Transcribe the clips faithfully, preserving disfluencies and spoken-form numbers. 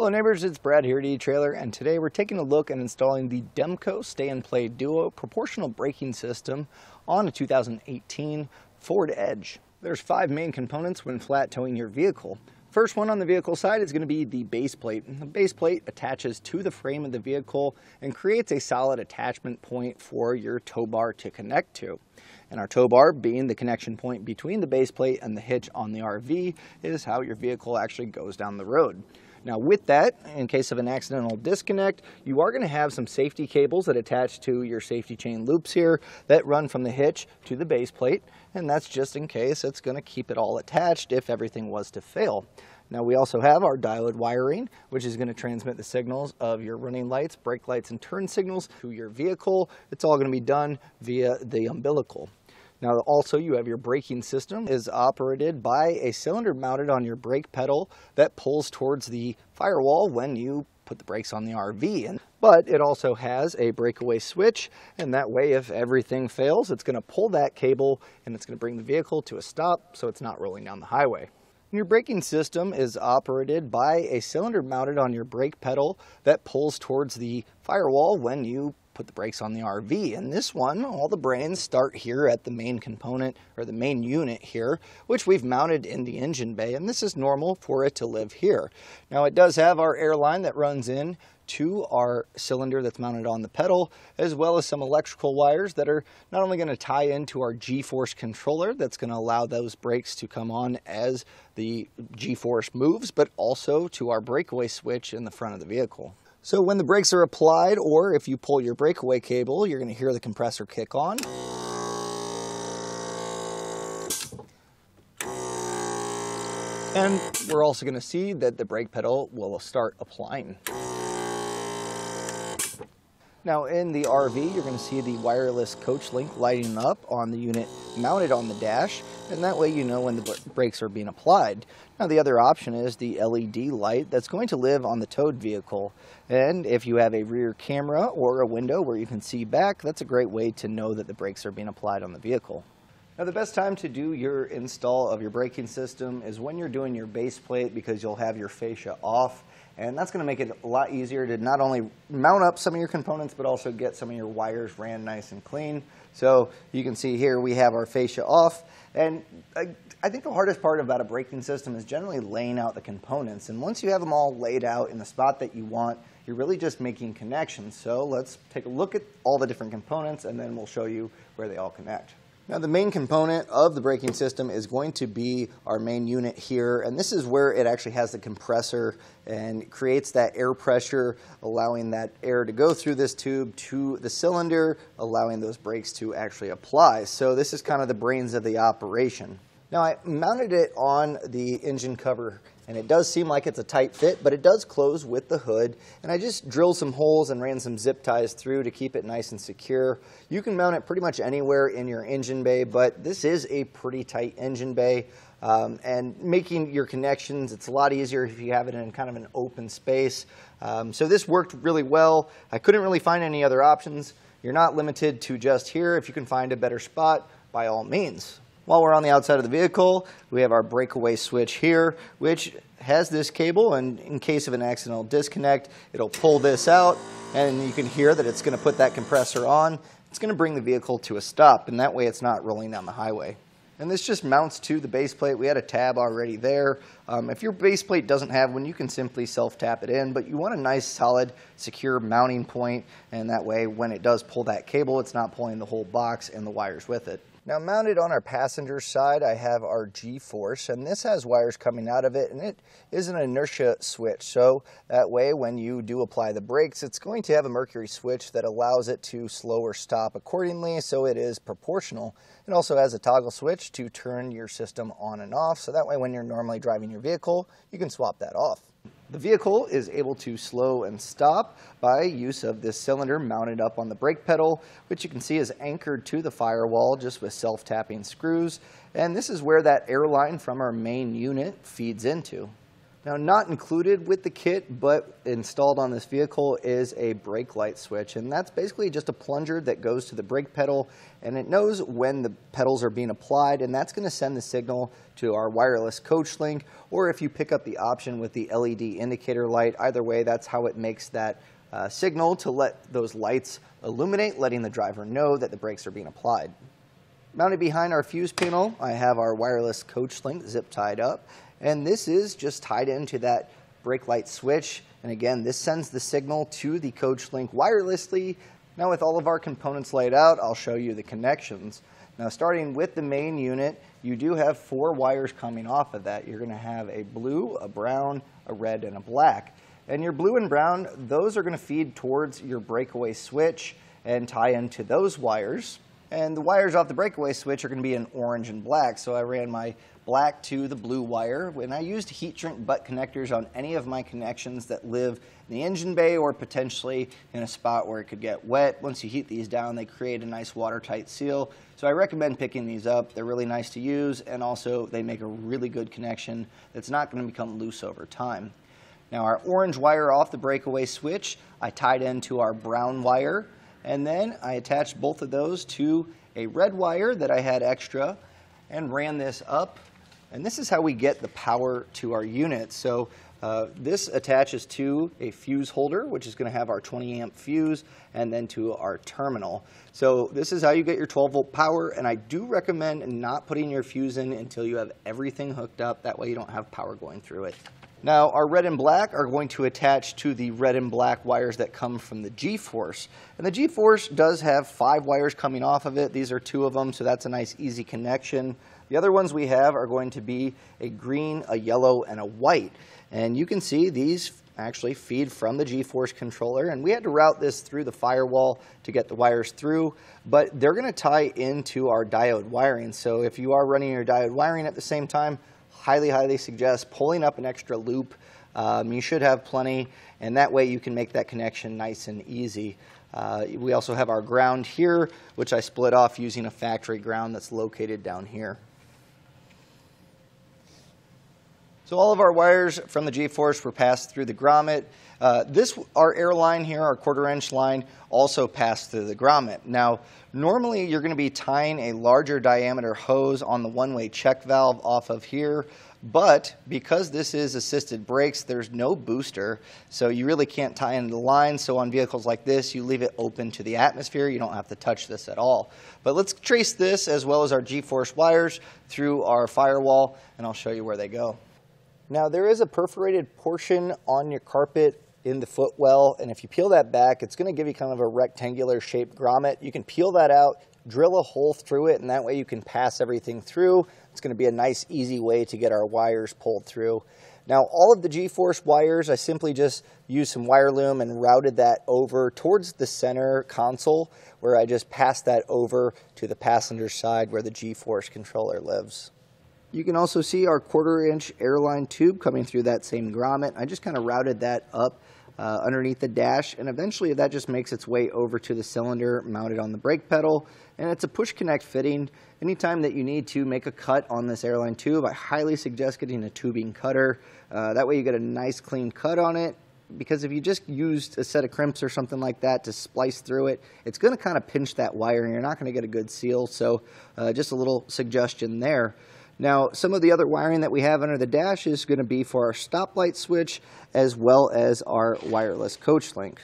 Hello neighbors, it's Brad here at eTrailer, and today we're taking a look at installing the Demco Stay-IN-Play Duo proportional braking system on a two thousand eighteen Ford Edge. There's five main components when flat towing your vehicle. First one on the vehicle side is going to be the base plate. The base plate attaches to the frame of the vehicle and creates a solid attachment point for your tow bar to connect to. And our tow bar, being the connection point between the base plate and the hitch on the R V, is how your vehicle actually goes down the road. Now with that, in case of an accidental disconnect, you are going to have some safety cables that attach to your safety chain loops here that run from the hitch to the base plate, and that's just in case. It's going to keep it all attached if everything was to fail. Now we also have our diode wiring, which is going to transmit the signals of your running lights, brake lights, and turn signals to your vehicle. It's all going to be done via the umbilical. Now also you have your braking system is operated by a cylinder mounted on your brake pedal that pulls towards the firewall when you put the brakes on the R V in. But it also has a breakaway switch, and that way if everything fails, it's going to pull that cable and it's going to bring the vehicle to a stop so it's not rolling down the highway. Your braking system is operated by a cylinder mounted on your brake pedal that pulls towards the firewall when you put the brakes on the R V. And this one, all the brains start here at the main component or the main unit here, which we've mounted in the engine bay, and this is normal for it to live here. Now it does have our air line that runs in to our cylinder that's mounted on the pedal, as well as some electrical wires that are not only going to tie into our G-Force controller that's going to allow those brakes to come on as the G-Force moves, but also to our breakaway switch in the front of the vehicle. So when the brakes are applied, or if you pull your breakaway cable, you're going to hear the compressor kick on. And we're also going to see that the brake pedal will start applying. Now in the R V, you're going to see the wireless CoachLink lighting up on the unit mounted on the dash, and that way you know when the brakes are being applied. Now the other option is the L E D light that's going to live on the towed vehicle, and if you have a rear camera or a window where you can see back, that's a great way to know that the brakes are being applied on the vehicle. Now the best time to do your install of your braking system is when you're doing your base plate, because you'll have your fascia off, and that's going to make it a lot easier to not only mount up some of your components but also get some of your wires ran nice and clean. So you can see here we have our fascia off, and I, I think the hardest part about a braking system is generally laying out the components, and once you have them all laid out in the spot that you want, you're really just making connections. So let's take a look at all the different components and then we'll show you where they all connect. Now the main component of the braking system is going to be our main unit here, and this is where it actually has the compressor and creates that air pressure, allowing that air to go through this tube to the cylinder, allowing those brakes to actually apply. So this is kind of the brains of the operation. Now I mounted it on the engine cover, and it does seem like it's a tight fit, but it does close with the hood, and I just drilled some holes and ran some zip ties through to keep it nice and secure. You can mount it pretty much anywhere in your engine bay, but this is a pretty tight engine bay, um, and making your connections, it's a lot easier if you have it in kind of an open space. Um, so this worked really well. I couldn't really find any other options. You're not limited to just here. If you can find a better spot, by all means. While we're on the outside of the vehicle, we have our breakaway switch here, which has this cable, and in case of an accidental disconnect, it'll pull this out, and you can hear that it's going to put that compressor on. It's going to bring the vehicle to a stop, and that way it's not rolling down the highway. And this just mounts to the base plate. We had a tab already there. Um, if your base plate doesn't have one, you can simply self-tap it in, but you want a nice, solid, secure mounting point, and that way when it does pull that cable, it's not pulling the whole box and the wires with it. Now mounted on our passenger side, I have our G-Force, and this has wires coming out of it, and it is an inertia switch, so that way when you do apply the brakes, it's going to have a mercury switch that allows it to slow or stop accordingly, so it is proportional. It also has a toggle switch to turn your system on and off, so that way when you're normally driving your vehicle, you can swap that off. The vehicle is able to slow and stop by use of this cylinder mounted up on the brake pedal, which you can see is anchored to the firewall just with self-tapping screws. And this is where that air line from our main unit feeds into. Now, not included with the kit, but installed on this vehicle is a brake light switch, and that's basically just a plunger that goes to the brake pedal, and it knows when the pedals are being applied, and that's going to send the signal to our wireless CoachLink, or if you pick up the option with the L E D indicator light, either way, that's how it makes that uh, signal to let those lights illuminate, letting the driver know that the brakes are being applied. Mounted behind our fuse panel, I have our wireless CoachLink zip tied up. And this is just tied into that brake light switch. And again, this sends the signal to the CoachLink wirelessly. Now with all of our components laid out, I'll show you the connections. Now starting with the main unit, you do have four wires coming off of that. You're going to have a blue, a brown, a red, and a black. And your blue and brown, those are going to feed towards your breakaway switch and tie into those wires. And the wires off the breakaway switch are going to be in orange and black. So I ran my black to the blue wire. When I used heat shrink butt connectors on any of my connections that live in the engine bay or potentially in a spot where it could get wet, once you heat these down, they create a nice watertight seal. So I recommend picking these up. They're really nice to use, and also they make a really good connection that's not going to become loose over time. Now our orange wire off the breakaway switch, I tied into our brown wire. And then I attached both of those to a red wire that I had extra and ran this up. And this is how we get the power to our unit. So uh, this attaches to a fuse holder, which is going to have our twenty amp fuse, and then to our terminal. So this is how you get your twelve volt power. And I do recommend not putting your fuse in until you have everything hooked up. That way you don't have power going through it. Now, our red and black are going to attach to the red and black wires that come from the G-Force. And the G-Force does have five wires coming off of it. These are two of them, so that's a nice, easy connection. The other ones we have are going to be a green, a yellow, and a white. And you can see these actually feed from the G-Force controller. And we had to route this through the firewall to get the wires through. But they're going to tie into our diode wiring. So if you are running your diode wiring at the same time, highly, highly suggest pulling up an extra loop. Um, you should have plenty, and that way you can make that connection nice and easy. Uh, we also have our ground here, which I split off using a factory ground that's located down here. So all of our wires from the G-Force were passed through the grommet. Uh, this, our air line here, our quarter inch line, also passed through the grommet. Now, normally you're going to be tying a larger diameter hose on the one-way check valve off of here, but because this is assisted brakes, there's no booster, so you really can't tie into the line. So on vehicles like this, you leave it open to the atmosphere. You don't have to touch this at all. But let's trace this as well as our G-Force wires through our firewall, and I'll show you where they go. Now there is a perforated portion on your carpet in the footwell, and if you peel that back, it's going to give you kind of a rectangular shaped grommet. You can peel that out, drill a hole through it, and that way you can pass everything through. It's going to be a nice easy way to get our wires pulled through. Now all of the G-Force wires, I simply just used some wire loom and routed that over towards the center console, where I just passed that over to the passenger side where the G-Force controller lives. You can also see our quarter inch airline tube coming through that same grommet. I just kind of routed that up uh, underneath the dash, and eventually that just makes its way over to the cylinder mounted on the brake pedal. And it's a push connect fitting. Anytime that you need to make a cut on this airline tube, I highly suggest getting a tubing cutter. Uh, that way you get a nice clean cut on it, because if you just used a set of crimps or something like that to splice through it, it's going to kind of pinch that wire and you're not going to get a good seal. So uh, just a little suggestion there. Now, some of the other wiring that we have under the dash is going to be for our stoplight switch as well as our wireless CoachLink.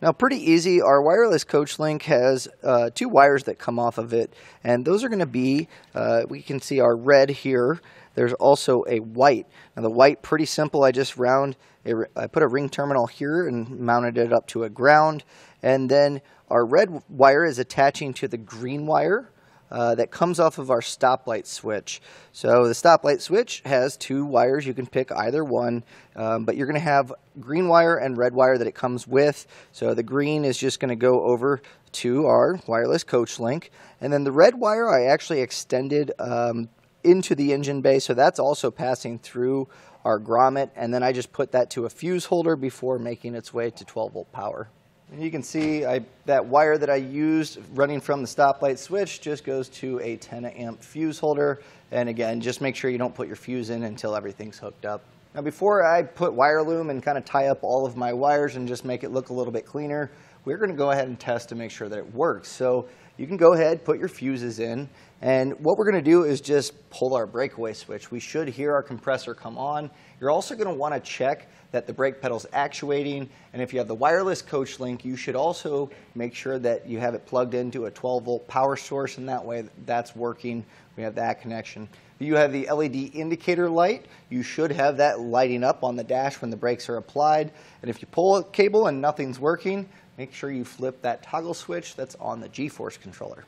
Now, pretty easy. Our wireless CoachLink has uh, two wires that come off of it, and those are going to be, uh, we can see our red here. There's also a white. Now, the white, pretty simple. I just round, a, I put a ring terminal here and mounted it up to a ground, and then our red wire is attaching to the green wire. Uh, that comes off of our stoplight switch. So the stoplight switch has two wires. You can pick either one, um, but you're going to have green wire and red wire that it comes with. So the green is just going to go over to our wireless CoachLink. And then the red wire I actually extended um, into the engine bay, so that's also passing through our grommet. And then I just put that to a fuse holder before making its way to twelve volt power. And you can see I, that wire that I used running from the stoplight switch just goes to a ten amp fuse holder. And again, just make sure you don't put your fuse in until everything's hooked up. Now before I put wire loom and kind of tie up all of my wires and just make it look a little bit cleaner, we're going to go ahead and test to make sure that it works. So you can go ahead, put your fuses in, and what we're going to do is just pull our breakaway switch. We should hear our compressor come on. You're also going to want to check that the brake pedal's actuating, and if you have the wireless CoachLink, you should also make sure that you have it plugged into a twelve volt power source, and that way that's working. We have that connection. You have the L E D indicator light. You should have that lighting up on the dash when the brakes are applied, and if you pull a cable and nothing's working, make sure you flip that toggle switch that's on the G-Force controller.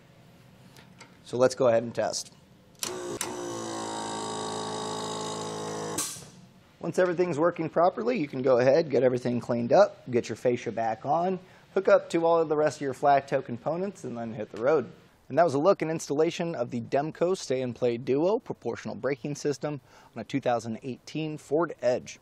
So let's go ahead and test. Once everything's working properly, you can go ahead, get everything cleaned up, get your fascia back on, hook up to all of the rest of your flat toe components, and then hit the road. And that was a look and installation of the Demco Stay-IN-Play Duo proportional braking system on a two thousand eighteen Ford Edge.